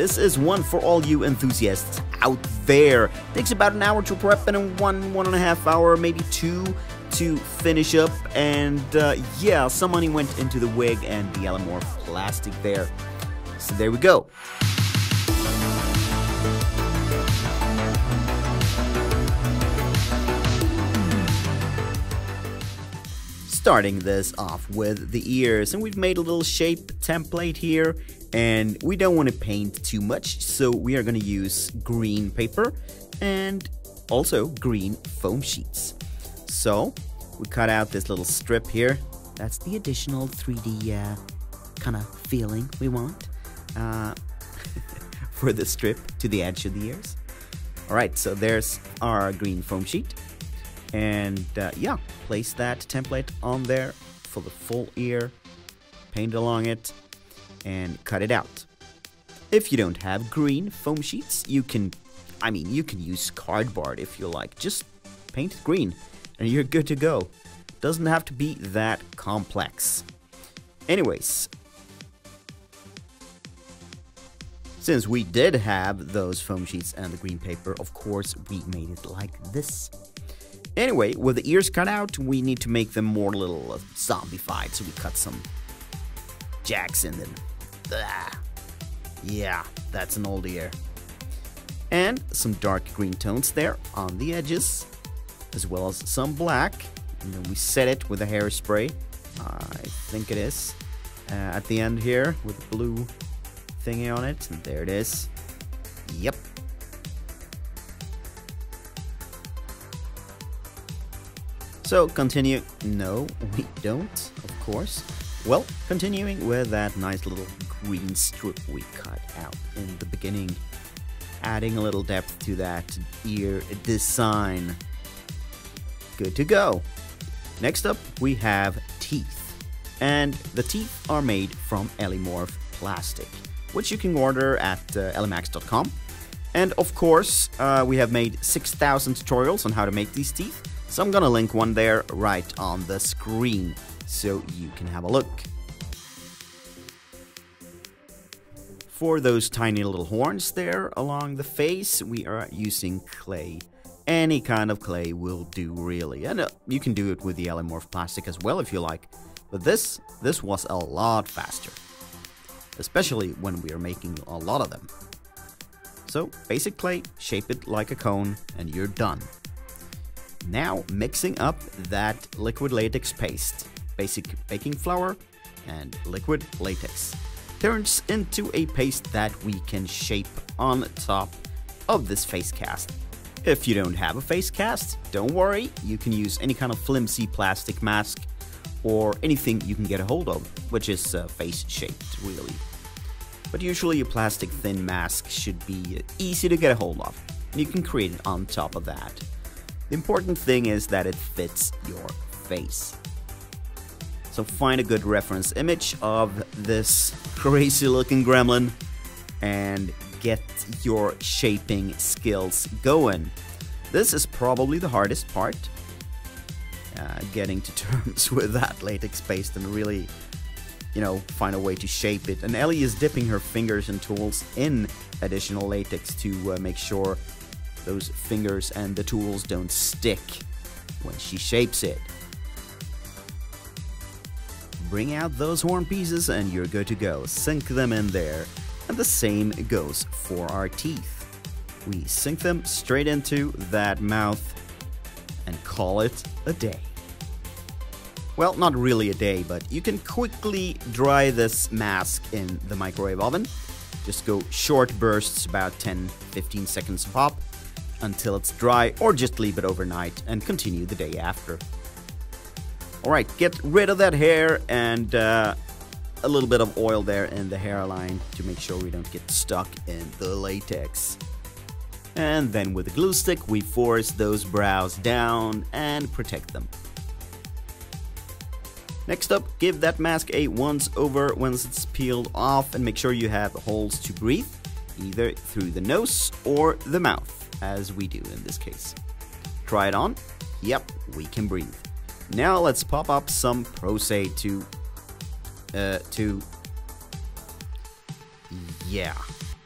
This is one for all you enthusiasts out there. Takes about an hour to prep and in one and a half hour, maybe two, to finish up. And yeah, some money went into the wig and the Ellimorph plastic there. So there we go. Starting this off with the ears, and we've made a little shape template here, and we don't want to paint too much, so we are going to use green paper and also green foam sheets. So we cut out this little strip here. That's the additional 3D kind of feeling we want for the strip to the edge of the ears. Alright, so there's our green foam sheet. And yeah, place that template on there for the full ear, paint along it, and cut it out. If you don't have green foam sheets, you can, you can use cardboard if you like. Just paint it green and you're good to go. Doesn't have to be that complex. Anyways, since we did have those foam sheets and the green paper, of course, we made it like this. Anyway, with the ears cut out, we need to make them more little zombified, so we cut some jacks in them. Blah. Yeah, that's an old ear. And some dark green tones there on the edges, as well as some black. And then we set it with a hairspray, I think it is, at the end here with a blue thingy on it. And there it is. Yep. So continue, no we don't, of course. Well, continuing with that nice little green strip we cut out in the beginning, adding a little depth to that ear design. Good to go. Next up we have teeth, and the teeth are made from Ellimorph plastic, which you can order at Ellimacs.com. And of course we have made 6,000 tutorials on how to make these teeth. So I'm gonna link one there right on the screen, so you can have a look. For those tiny little horns there along the face, we are using clay. Any kind of clay will do, really. And you can do it with the Ellimorph plastic as well if you like. But this was a lot faster, especially when we are making a lot of them. So basic clay, shape it like a cone, and you're done. Now mixing up that liquid latex paste, basic baking flour and liquid latex, turns into a paste that we can shape on top of this face cast. If you don't have a face cast, don't worry, you can use any kind of flimsy plastic mask or anything you can get a hold of, which is face shaped really. But usually a plastic thin mask should be easy to get a hold of, and you can create it on top of that. The important thing is that it fits your face. So find a good reference image of this crazy looking gremlin and get your shaping skills going. This is probably the hardest part, getting to terms with that latex paste and really, you know, find a way to shape it. And Ellie is dipping her fingers and tools in additional latex to make sure those fingers and the tools don't stick when she shapes it. Bring out those horn pieces and you're good to go. Sink them in there. And the same goes for our teeth. We sink them straight into that mouth and call it a day. Well, not really a day, but you can quickly dry this mask in the microwave oven. Just go short bursts, about 10-15 seconds pop, until it's dry, or just leave it overnight and continue the day after. Alright, get rid of that hair and a little bit of oil there in the hairline to make sure we don't get stuck in the latex. And then with a glue stick we force those brows down and protect them. Next up, give that mask a once over once it's peeled off, and make sure you have holes to breathe, either through the nose or the mouth, as we do in this case. Try it on. Yep, we can breathe. Now let's pop up some Pro-Say to yeah,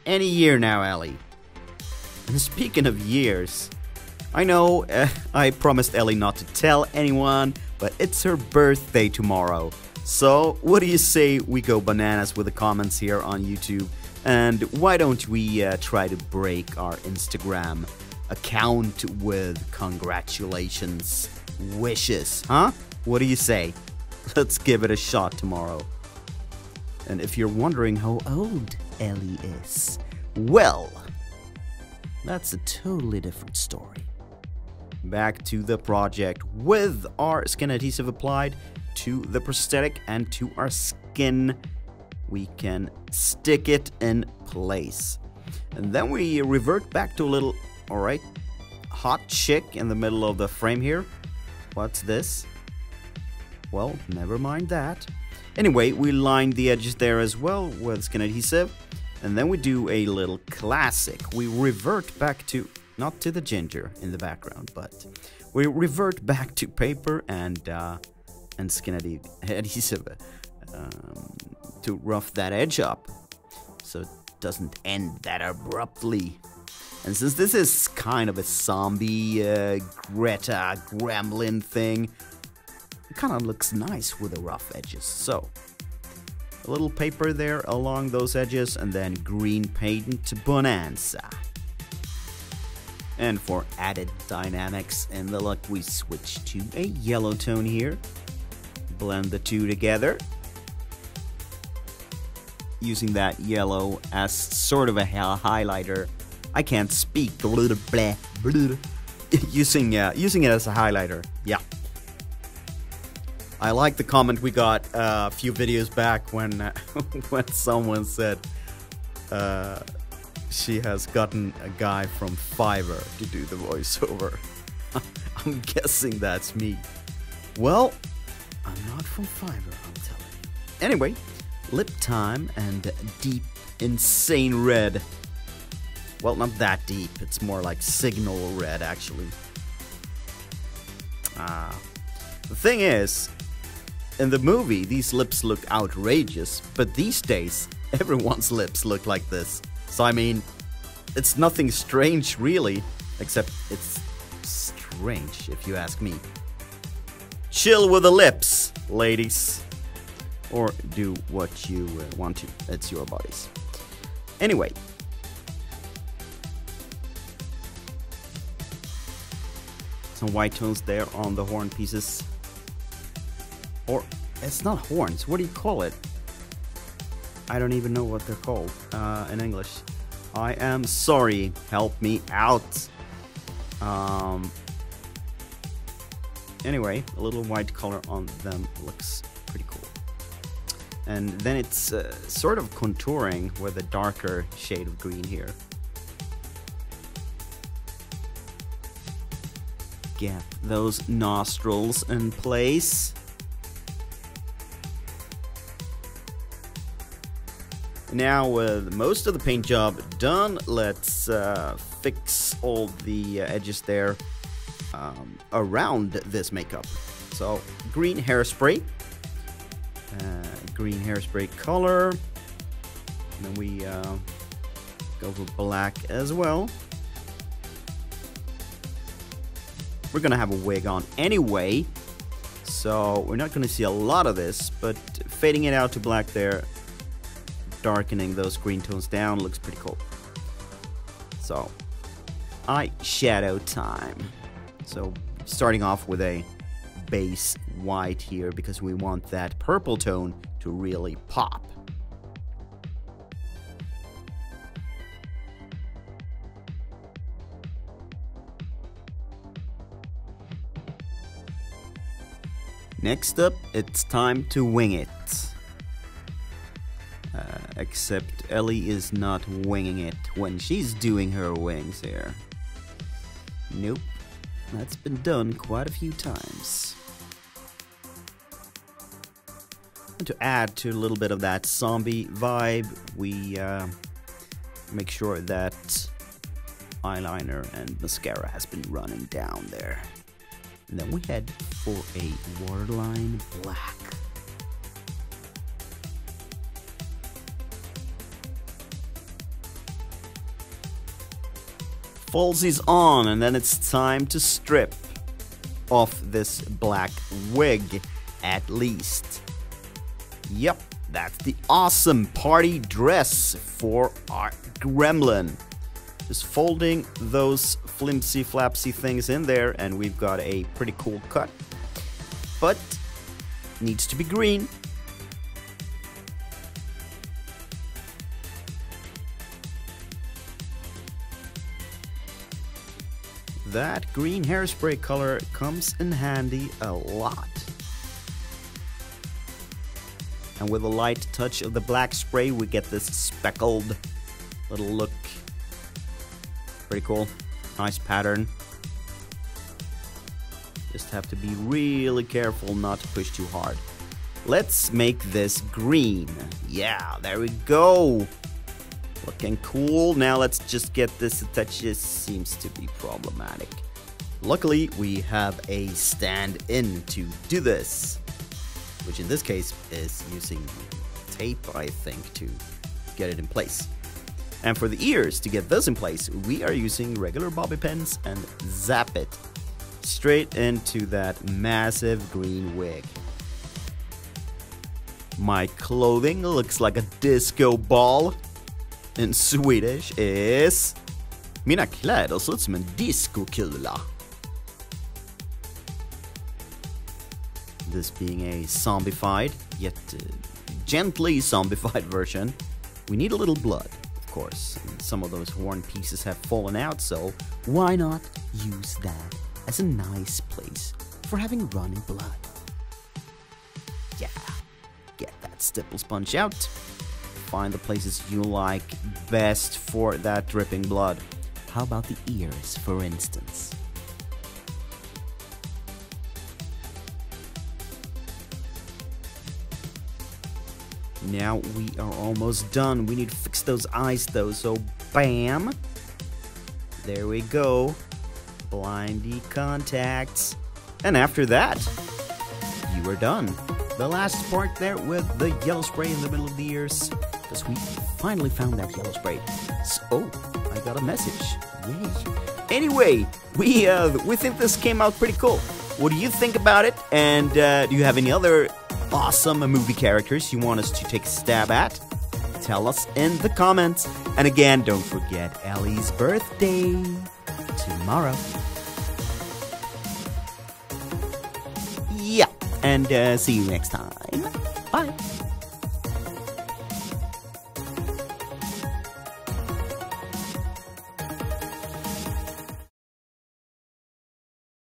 any year now, Ellie. And speaking of years, I know I promised Ellie not to tell anyone, but it's her birthday tomorrow. So what do you say we go bananas with the comments here on YouTube? And why don't we try to break our Instagram account with congratulations, wishes, huh? What do you say? Let's give it a shot tomorrow. And if you're wondering how old Ellie is, well, that's a totally different story. Back to the project with our skin adhesive applied to the prosthetic and to our skin. We can stick it in place. And then we revert back to a little, all right, hot chick in the middle of the frame here. What's this? Well, never mind that. Anyway, we line the edges there as well with skin adhesive. And then we do a little classic. We revert back to, not to the ginger in the background, but we revert back to paper and skin adhesive to rough that edge up so it doesn't end that abruptly. And since this is kind of a zombie Greta Gremlin thing, it kind of looks nice with the rough edges. So a little paper there along those edges, and then green paint to bonanza. And for added dynamics in the look, we switch to a yellow tone here. Blend the two together, using that yellow as sort of a highlighter. I can't speak. Using it as a highlighter. Yeah. I like the comment we got a few videos back when when someone said she has gotten a guy from Fiverr to do the voiceover. I'm guessing that's me. Well, I'm not from Fiverr, I'm telling you. Anyway, lip time and deep, insane red. Well, not that deep. It's more like signal red, actually. The thing is, in the movie, these lips look outrageous, but these days, everyone's lips look like this. So, I mean, it's nothing strange, really, except it's strange, if you ask me. Chill with the lips, ladies. Or do what you want to. It's your bodies. Anyway. Some white tones there on the horn pieces. Or, it's not horns, what do you call it? I don't even know what they're called in English. I am sorry, help me out. Anyway, a little white color on them looks pretty cool. And then it's sort of contouring with a darker shade of green here. Get those nostrils in place. Now with most of the paint job done, let's fix all the edges there around this makeup. So green hairspray color, and then we go for black as well. We're gonna have a wig on anyway, so we're not gonna see a lot of this, but fading it out to black there, darkening those green tones down, looks pretty cool. So, eyeshadow time. So, starting off with a base white here, because we want that purple tone to really pop. Next up, it's time to wing it. Except Ellie is not winging it when she's doing her wings here. Nope, that's been done quite a few times. And to add to a little bit of that zombie vibe, we make sure that eyeliner and mascara has been running down there. And then we head for a waterline black. falsies on, and then it's time to strip off this black wig, at least. Yep, that's the awesome party dress for our gremlin. Just folding those flimsy, flapsy things in there, and we've got a pretty cool cut. But needs to be green. That green hairspray color comes in handy a lot. And with a light touch of the black spray, we get this speckled little look. Pretty cool. Nice pattern. Just have to be really careful not to push too hard. Let's make this green. Yeah, there we go. Looking cool. Now let's just get this attached. This seems to be problematic. Luckily, we have a stand-in to do this, which in this case is using tape, I think, to get it in place. And for the ears, to get those in place, we are using regular bobby pins and zap it straight into that massive green wig. My clothing looks like a disco ball. In Swedish is... Mina kläder ser ut som en discokula. This being a zombified, yet gently zombified version, we need a little blood. Course, and some of those worn pieces have fallen out, so why not use that as a nice place for having running blood? Yeah, get that stipple sponge out, find the places you like best for that dripping blood. How about the ears, for instance? Now we are almost done. We need to fix those eyes though, so bam! There we go. Blindy contacts. And after that, you are done. The last part there with the yellow spray in the middle of the ears, because we finally found that yellow spray. So, oh, I got a message. Yay. Anyway, we think this came out pretty cool. What do you think about it? And do you have any other awesome movie characters you want us to take a stab at? Tell us in the comments. And again, don't forget Ellie's birthday tomorrow. Yeah, and see you next time. Bye.